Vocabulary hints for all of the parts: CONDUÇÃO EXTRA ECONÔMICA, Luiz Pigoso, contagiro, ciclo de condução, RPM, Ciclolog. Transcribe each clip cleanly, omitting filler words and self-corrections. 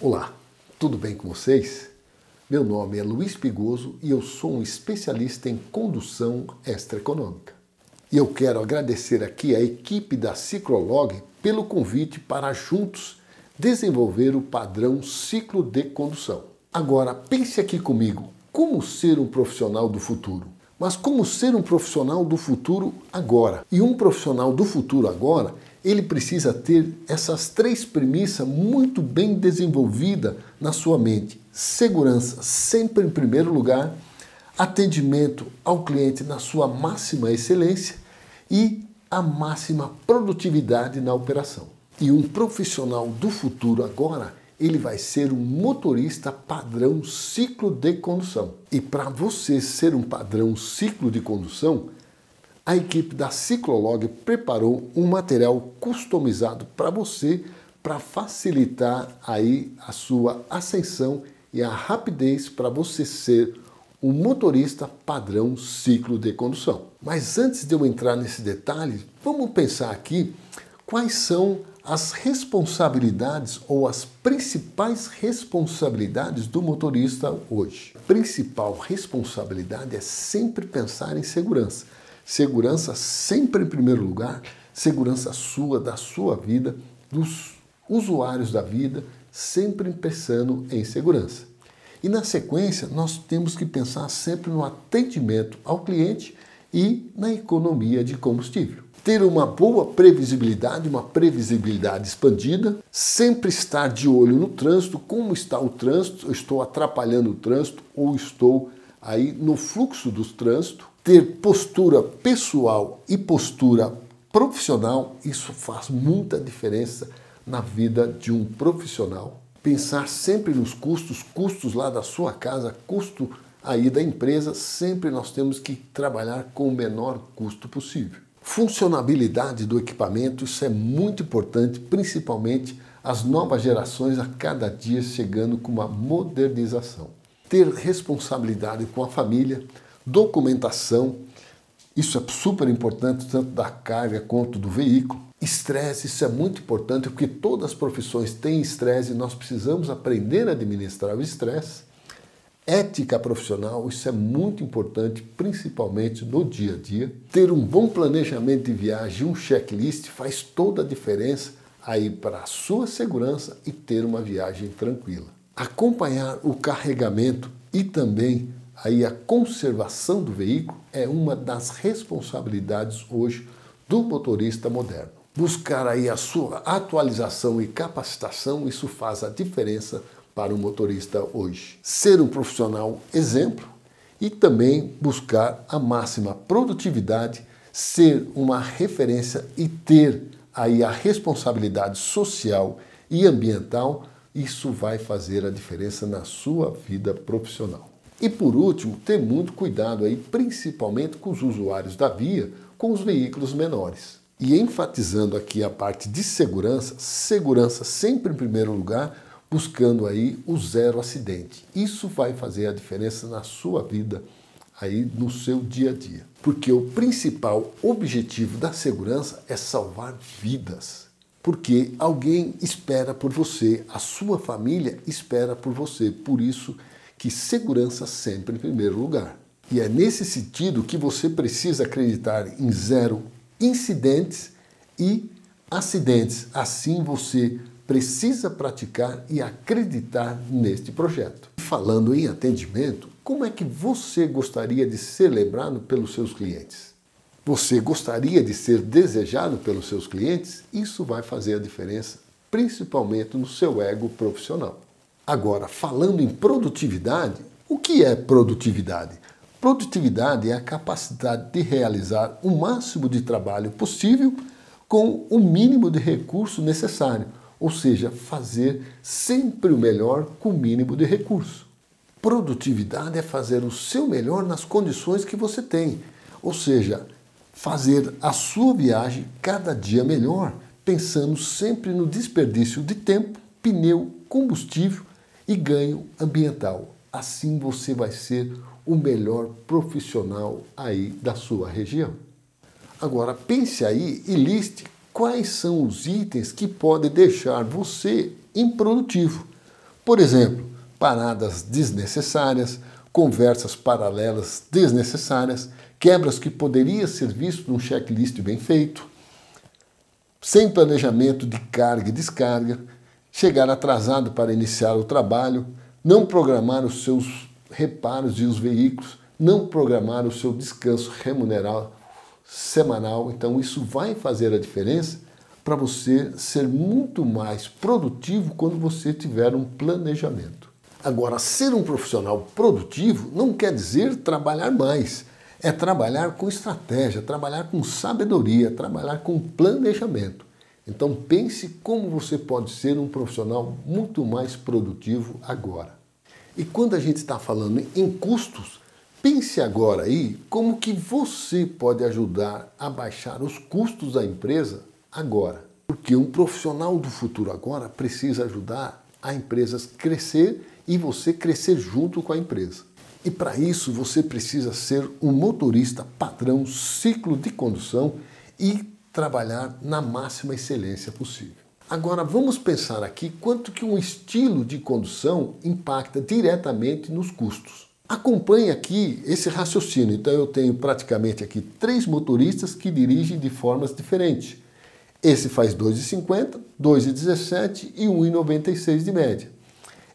Olá, tudo bem com vocês? Meu nome é Luiz Pigoso e eu sou um especialista em condução extraeconômica. E eu quero agradecer aqui a equipe da Ciclolog pelo convite para juntos desenvolver o padrão ciclo de condução. Agora, pense aqui comigo, como ser um profissional do futuro? Mas como ser um profissional do futuro agora? E um profissional do futuro agora, ele precisa ter essas três premissas muito bem desenvolvidas na sua mente. Segurança sempre em primeiro lugar, atendimento ao cliente na sua máxima excelência e a máxima produtividade na operação. E um profissional do futuro agora, ele vai ser um motorista padrão ciclo de condução. E para você ser um padrão ciclo de condução, a equipe da Ciclolog preparou um material customizado para você, para facilitar aí a sua ascensão e a rapidez para você ser um motorista padrão ciclo de condução. Mas antes de eu entrar nesse detalhe, vamos pensar aqui quais são as responsabilidades ou as principais responsabilidades do motorista hoje. A principal responsabilidade é sempre pensar em segurança. Segurança sempre em primeiro lugar, segurança sua, da sua vida, dos usuários da vida, sempre pensando em segurança. E na sequência, nós temos que pensar sempre no atendimento ao cliente e na economia de combustível. Ter uma boa previsibilidade, uma previsibilidade expandida, sempre estar de olho no trânsito, como está o trânsito, eu estou atrapalhando o trânsito ou estou aí no fluxo do trânsito. Ter postura pessoal e postura profissional, isso faz muita diferença na vida de um profissional. Pensar sempre nos custos, custos lá da sua casa, custo aí da empresa, sempre nós temos que trabalhar com o menor custo possível. Funcionabilidade do equipamento, isso é muito importante, principalmente as novas gerações a cada dia chegando com uma modernização. Ter responsabilidade com a família, documentação, isso é super importante, tanto da carga quanto do veículo. Estresse, isso é muito importante, porque todas as profissões têm estresse e nós precisamos aprender a administrar o estresse. Ética profissional, isso é muito importante, principalmente no dia a dia. Ter um bom planejamento de viagem, um checklist, faz toda a diferença aí para a sua segurança e ter uma viagem tranquila. Acompanhar o carregamento e também aí a conservação do veículo é uma das responsabilidades hoje do motorista moderno. Buscar aí a sua atualização e capacitação, isso faz a diferença para o motorista hoje. Ser um profissional exemplo e também buscar a máxima produtividade, ser uma referência e ter aí a responsabilidade social e ambiental, isso vai fazer a diferença na sua vida profissional. E por último, ter muito cuidado aí, principalmente com os usuários da via, com os veículos menores. E enfatizando aqui a parte de segurança, segurança sempre em primeiro lugar, buscando aí o zero acidente. Isso vai fazer a diferença na sua vida, aí no seu dia a dia. Porque o principal objetivo da segurança é salvar vidas. Porque alguém espera por você, a sua família espera por você, por isso que segurança sempre em primeiro lugar. E é nesse sentido que você precisa acreditar em zero incidentes e acidentes. Assim você precisa praticar e acreditar neste projeto. Falando em atendimento, como é que você gostaria de ser lembrado pelos seus clientes? Você gostaria de ser desejado pelos seus clientes? Isso vai fazer a diferença, principalmente no seu ego profissional. Agora, falando em produtividade, o que é produtividade? Produtividade é a capacidade de realizar o máximo de trabalho possível com o mínimo de recurso necessário, ou seja, fazer sempre o melhor com o mínimo de recurso. Produtividade é fazer o seu melhor nas condições que você tem, ou seja, fazer a sua viagem cada dia melhor, pensando sempre no desperdício de tempo, pneu, combustível e ganho ambiental. Assim você vai ser o melhor profissional aí da sua região. Agora pense aí e liste quais são os itens que podem deixar você improdutivo. Por exemplo, paradas desnecessárias, conversas paralelas desnecessárias, quebras que poderiam ser vistas num checklist bem feito, sem planejamento de carga e descarga, chegar atrasado para iniciar o trabalho, não programar os seus reparos e os veículos, não programar o seu descanso remunerado semanal. Então isso vai fazer a diferença para você ser muito mais produtivo quando você tiver um planejamento. Agora, ser um profissional produtivo não quer dizer trabalhar mais. É trabalhar com estratégia, trabalhar com sabedoria, trabalhar com planejamento. Então pense como você pode ser um profissional muito mais produtivo agora. E quando a gente está falando em custos, pense agora aí como que você pode ajudar a baixar os custos da empresa agora. Porque um profissional do futuro agora precisa ajudar a empresa a crescer e você crescer junto com a empresa. E para isso você precisa ser um motorista padrão ciclo de condução e trabalhar na máxima excelência possível. Agora vamos pensar aqui quanto que um estilo de condução impacta diretamente nos custos. Acompanhe aqui esse raciocínio. Então eu tenho praticamente aqui 3 motoristas que dirigem de formas diferentes. Esse faz 2,50, 2,17 e 1,96 de média.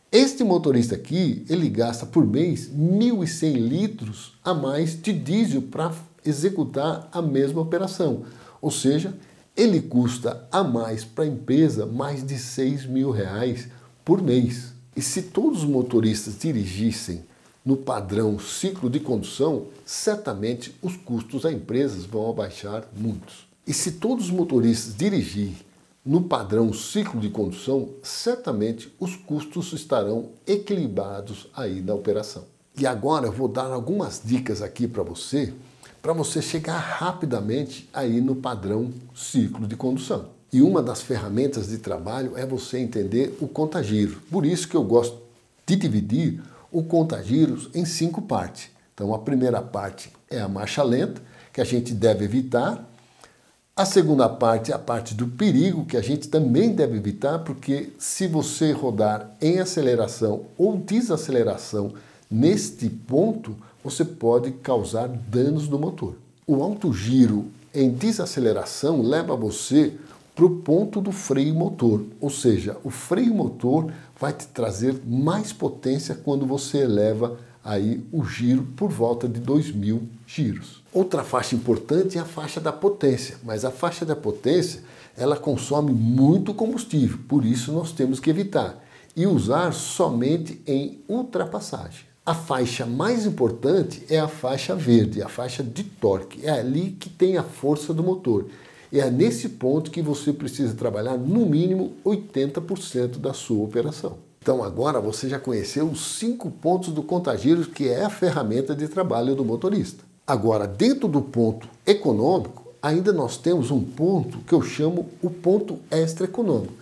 Este motorista aqui, ele gasta por mês 1.100 litros a mais de diesel para executar a mesma operação. Ou seja, ele custa a mais para a empresa mais de R$6.000 por mês. E se todos os motoristas dirigissem no padrão ciclo de condução, certamente os custos da empresa vão abaixar muito. E se todos os motoristas dirigirem no padrão ciclo de condução, certamente os custos estarão equilibrados aí na operação. E agora eu vou dar algumas dicas aqui para você chegar rapidamente aí no padrão ciclo de condução. E uma das ferramentas de trabalho é você entender o contagiro. Por isso que eu gosto de dividir o contagiro em 5 partes. Então a primeira parte é a marcha lenta, que a gente deve evitar. A segunda parte é a parte do perigo, que a gente também deve evitar, porque se você rodar em aceleração ou desaceleração neste ponto, você pode causar danos no motor. O alto giro em desaceleração leva você para o ponto do freio motor, ou seja, o freio motor vai te trazer mais potência quando você eleva aí o giro por volta de 2.000 giros. Outra faixa importante é a faixa da potência, mas a faixa da potência ela consome muito combustível, por isso nós temos que evitar e usar somente em ultrapassagem. A faixa mais importante é a faixa verde, a faixa de torque, é ali que tem a força do motor. É nesse ponto que você precisa trabalhar no mínimo 80% da sua operação. Então agora você já conheceu os 5 pontos do contagiro, que é a ferramenta de trabalho do motorista. Agora, dentro do ponto econômico, ainda nós temos um ponto que eu chamo o ponto extra econômico.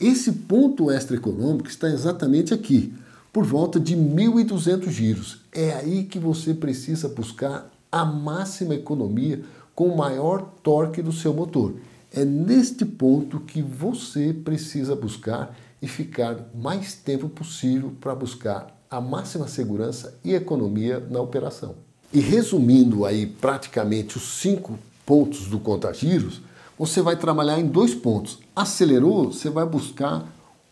Esse ponto extra econômico está exatamente aqui, por volta de 1.200 giros. É aí que você precisa buscar a máxima economia com o maior torque do seu motor. É neste ponto que você precisa buscar e ficar mais tempo possível para buscar a máxima segurança e economia na operação. E resumindo aí praticamente os 5 pontos do contagiros, você vai trabalhar em 2 pontos. Acelerou, você vai buscar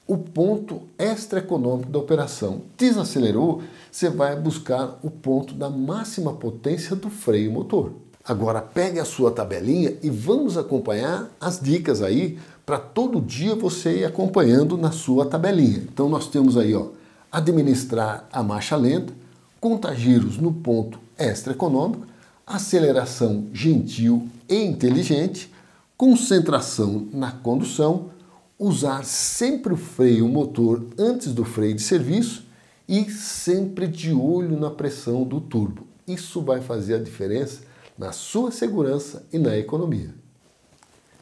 o ponto extra econômico da operação. Desacelerou, você vai buscar o ponto da máxima potência do freio motor. Agora pegue a sua tabelinha e vamos acompanhar as dicas aí para todo dia você ir acompanhando na sua tabelinha. Então nós temos aí, ó, administrar a marcha lenta, contagiros no ponto extra econômico, aceleração gentil e inteligente, concentração na condução, usar sempre o freio motor antes do freio de serviço e sempre de olho na pressão do turbo. Isso vai fazer a diferença na sua segurança e na economia.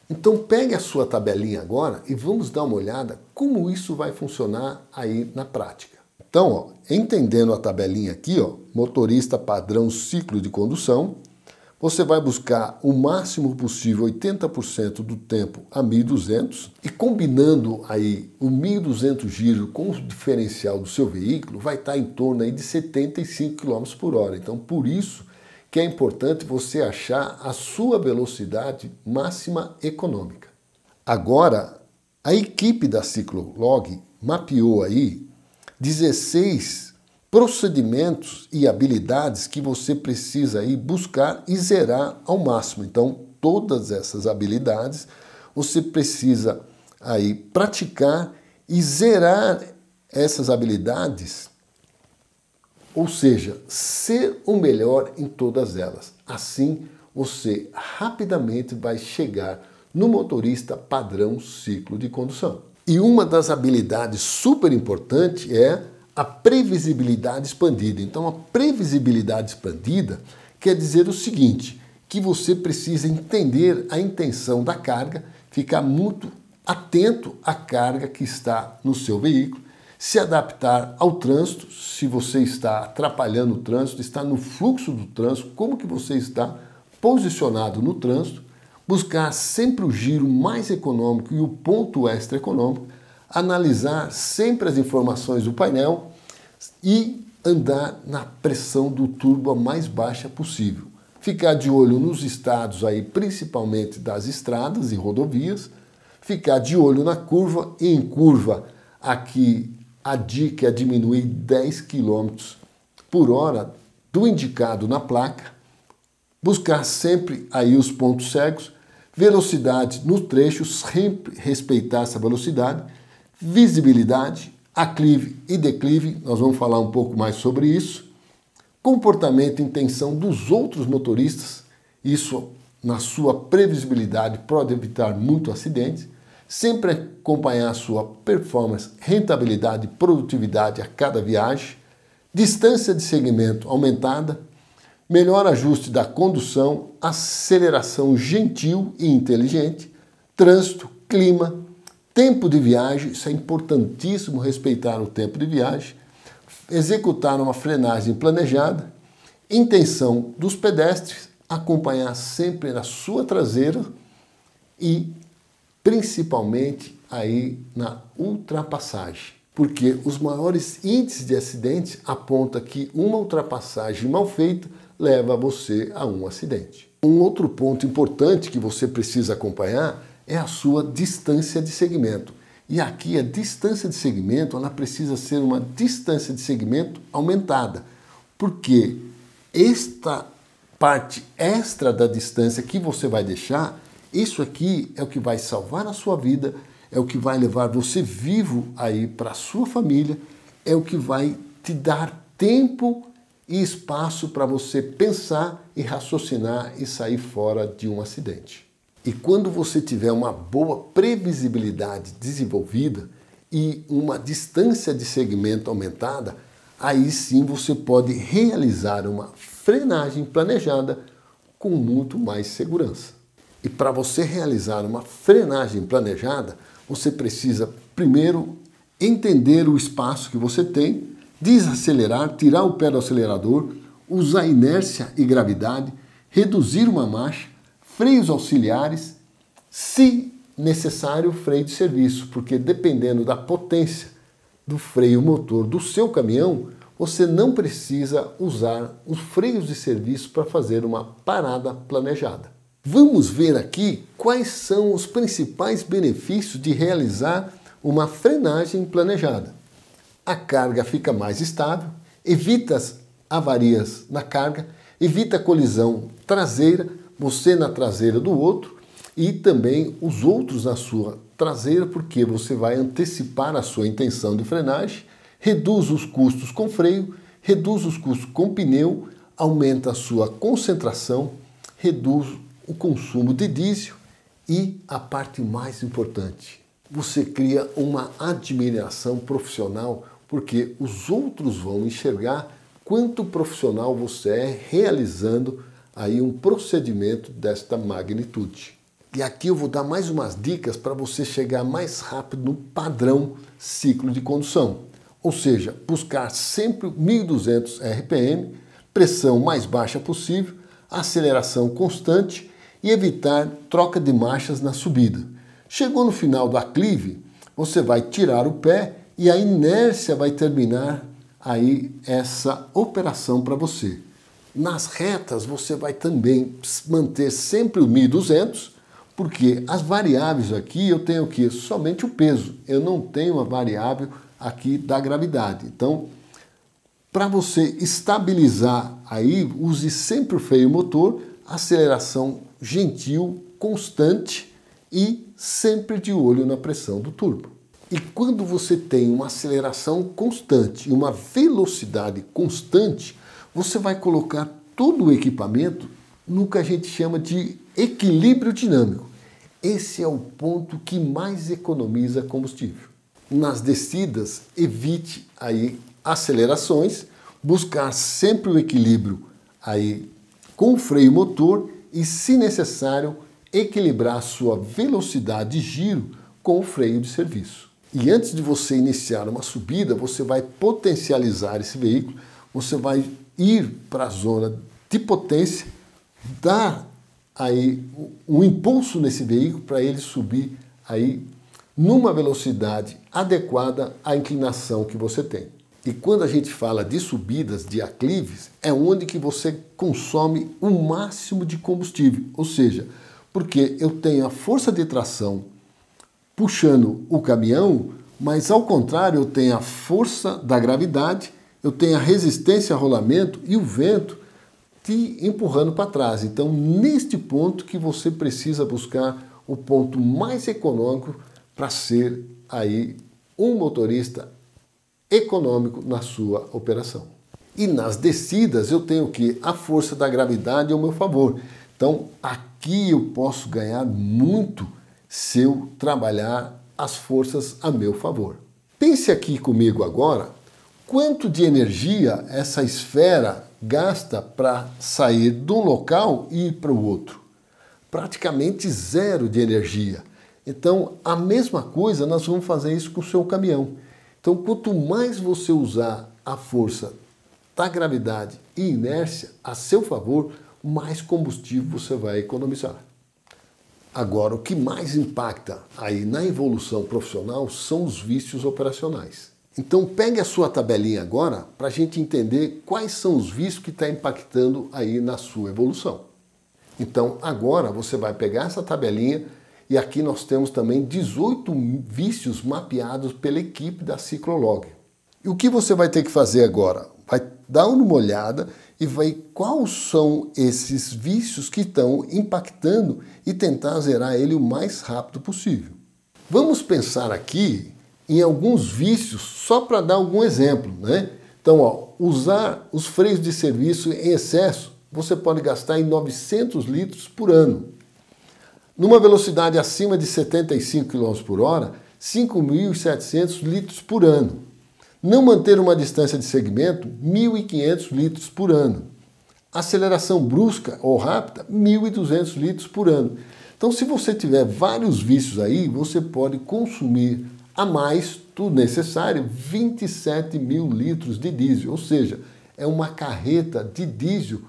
Então pegue a sua tabelinha agora e vamos dar uma olhada como isso vai funcionar aí na prática. Então, ó, entendendo a tabelinha aqui, ó, motorista padrão ciclo de condução, Você vai buscar o máximo possível, 80% do tempo a 1.200, e combinando aí o 1.200 giros com o diferencial do seu veículo, vai estar em torno aí de 75 km por hora. Então, por isso que é importante você achar a sua velocidade máxima econômica. Agora, a equipe da Ciclolog mapeou aí 16 procedimentos e habilidades que você precisa aí buscar e zerar ao máximo. Então, todas essas habilidades você precisa aí praticar e zerar essas habilidades, ou seja, ser o melhor em todas elas. Assim, você rapidamente vai chegar no motorista padrão ciclo de condução. E uma das habilidades super importante é a previsibilidade expandida. Então, a previsibilidade expandida quer dizer o seguinte, que você precisa entender a intenção da carga, ficar muito atento à carga que está no seu veículo, se adaptar ao trânsito, se você está atrapalhando o trânsito, está no fluxo do trânsito, como que você está posicionado no trânsito, buscar sempre o giro mais econômico e o ponto extra econômico, analisar sempre as informações do painel e andar na pressão do turbo a mais baixa possível. Ficar de olho nos estados aí, principalmente das estradas e rodovias, ficar de olho na curva e em curva. Aqui a dica é diminuir 10 km por hora do indicado na placa, buscar sempre aí os pontos cegos, velocidade nos trechos, sempre respeitar essa velocidade, visibilidade, aclive e declive, nós vamos falar um pouco mais sobre isso, comportamento e intenção dos outros motoristas, isso na sua previsibilidade pode evitar muito acidentes, sempre acompanhar sua performance, rentabilidade e produtividade a cada viagem, distância de segmento aumentada, melhor ajuste da condução, aceleração gentil e inteligente, trânsito, clima, tempo de viagem, isso é importantíssimo, respeitar o tempo de viagem, executar uma frenagem planejada, intenção dos pedestres, acompanhar sempre na sua traseira e principalmente aí na ultrapassagem, porque os maiores índices de acidentes apontam que uma ultrapassagem mal feita leva você a um acidente. Um outro ponto importante que você precisa acompanhar é a sua distância de segmento. E aqui a distância de segmento, ela precisa ser uma distância de segmento aumentada, porque esta parte extra da distância que você vai deixar, isso aqui é o que vai salvar a sua vida, é o que vai levar você vivo aí para a sua família, é o que vai te dar tempo e espaço para você pensar e raciocinar e sair fora de um acidente. E quando você tiver uma boa previsibilidade desenvolvida e uma distância de segmento aumentada, aí sim você pode realizar uma frenagem planejada com muito mais segurança. E para você realizar uma frenagem planejada, você precisa primeiro entender o espaço que você tem, desacelerar, tirar o pé do acelerador, usar inércia e gravidade, reduzir uma marcha, freios auxiliares, se necessário, freio de serviço, porque dependendo da potência do freio motor do seu caminhão, você não precisa usar os freios de serviço para fazer uma parada planejada. Vamos ver aqui quais são os principais benefícios de realizar uma frenagem planejada. A carga fica mais estável, evita as avarias na carga, evita a colisão traseira, você na traseira do outro e também os outros na sua traseira, porque você vai antecipar a sua intenção de frenagem, reduz os custos com freio, reduz os custos com pneu, aumenta a sua concentração, reduz o consumo de diesel e a parte mais importante, você cria uma admiração profissional, porque os outros vão enxergar quanto profissional você é realizando aí um procedimento desta magnitude. E aqui eu vou dar mais umas dicas para você chegar mais rápido no padrão ciclo de condução, ou seja, buscar sempre 1.200 RPM, pressão mais baixa possível, aceleração constante e evitar troca de marchas na subida. Chegou no final do aclive, você vai tirar o pé e a inércia vai terminar aí essa operação para você. Nas retas você vai também manter sempre o 1.200, porque as variáveis aqui eu tenho aqui somente o peso, eu não tenho a variável aqui da gravidade. Então, para você estabilizar aí, use sempre o freio motor, aceleração gentil, constante e sempre de olho na pressão do turbo. E quando você tem uma aceleração constante e uma velocidade constante, você vai colocar todo o equipamento no que a gente chama de equilíbrio dinâmico. Esse é o ponto que mais economiza combustível. Nas descidas, evite aí acelerações, buscar sempre o equilíbrio aí com o freio motor e, se necessário, equilibrar a sua velocidade de giro com o freio de serviço. E antes de você iniciar uma subida, você vai potencializar esse veículo, você vai ir para a zona de potência, dar aí um impulso nesse veículo para ele subir aí numa velocidade adequada à inclinação que você tem. E quando a gente fala de subidas, de aclives, é onde que você consome o máximo de combustível, ou seja, porque eu tenho a força de tração puxando o caminhão, mas ao contrário eu tenho a força da gravidade, eu tenho a resistência a rolamento e o vento te empurrando para trás. Então, neste ponto que você precisa buscar o ponto mais econômico para ser aí um motorista econômico na sua operação. E nas descidas eu tenho que a força da gravidade ao meu favor. Então, aqui eu posso ganhar muito se eu trabalhar as forças a meu favor. Pense aqui comigo agora, quanto de energia essa esfera gasta para sair de um local e ir para o outro? Praticamente zero de energia. Então, a mesma coisa nós vamos fazer isso com o seu caminhão. Então, quanto mais você usar a força da gravidade e inércia a seu favor, mais combustível você vai economizar. Agora, o que mais impacta aí na evolução profissional são os vícios operacionais. Então pegue a sua tabelinha agora para a gente entender quais são os vícios que estão impactando aí na sua evolução. Então agora você vai pegar essa tabelinha e aqui nós temos também 18 vícios mapeados pela equipe da Ciclolog. E o que você vai ter que fazer agora? Vai dar uma olhada e vai quais são esses vícios que estão impactando e tentar zerar ele o mais rápido possível. Vamos pensar aqui em alguns vícios, só para dar algum exemplo, né? Então, ó, usar os freios de serviço em excesso, você pode gastar em 900 litros por ano. Numa velocidade acima de 75 km por hora, 5.700 litros por ano. Não manter uma distância de segmento, 1.500 litros por ano. Aceleração brusca ou rápida, 1.200 litros por ano. Então, se você tiver vários vícios aí, você pode consumir a mais, tudo necessário, 27 mil litros de diesel, ou seja, é uma carreta de diesel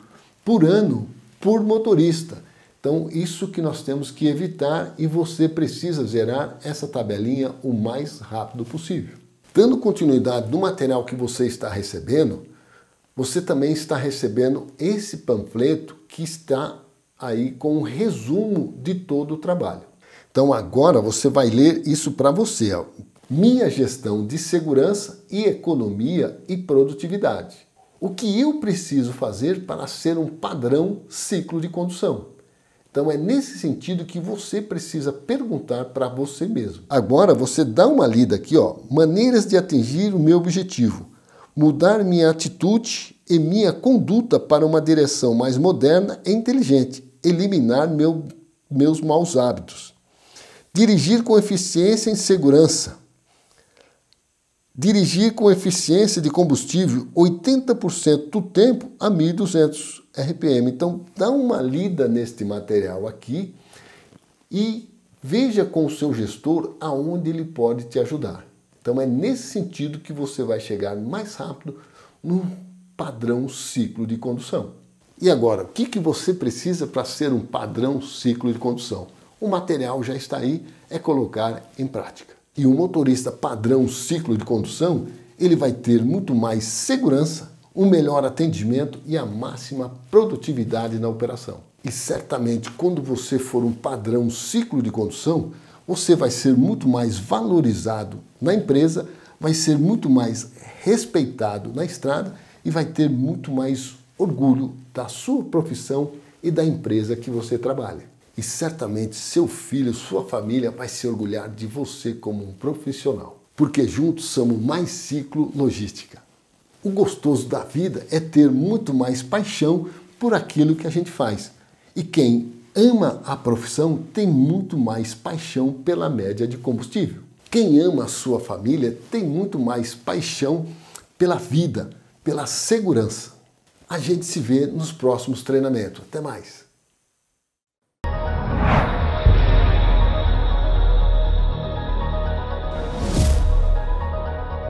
por ano por motorista. Então, isso que nós temos que evitar e você precisa zerar essa tabelinha o mais rápido possível. Dando continuidade no material que você está recebendo, você também está recebendo esse panfleto que está aí com um resumo de todo o trabalho. Então agora você vai ler isso para você, ó. Minha gestão de segurança e economia e produtividade. O que eu preciso fazer para ser um padrão ciclo de condução? Então é nesse sentido que você precisa perguntar para você mesmo. Agora você dá uma lida aqui, ó. Maneiras de atingir o meu objetivo. Mudar minha atitude e minha conduta para uma direção mais moderna e inteligente. Eliminar meus maus hábitos. Dirigir com eficiência e segurança. Dirigir com eficiência de combustível 80% do tempo a 1.200 RPM. Então, dá uma lida neste material aqui e veja com o seu gestor aonde ele pode te ajudar. Então, é nesse sentido que você vai chegar mais rápido no padrão ciclo de condução. E agora, o que você precisa para ser um padrão ciclo de condução? O material já está aí, é colocar em prática. E o motorista padrão ciclo de condução, ele vai ter muito mais segurança, um melhor atendimento e a máxima produtividade na operação. E certamente, quando você for um padrão ciclo de condução, você vai ser muito mais valorizado na empresa, vai ser muito mais respeitado na estrada e vai ter muito mais orgulho da sua profissão e da empresa que você trabalha. E certamente seu filho, sua família vai se orgulhar de você como um profissional, porque juntos somos mais Ciclo Logística. O gostoso da vida é ter muito mais paixão por aquilo que a gente faz. E quem ama a profissão tem muito mais paixão pela média de combustível. Quem ama a sua família tem muito mais paixão pela vida, pela segurança. A gente se vê nos próximos treinamentos. Até mais!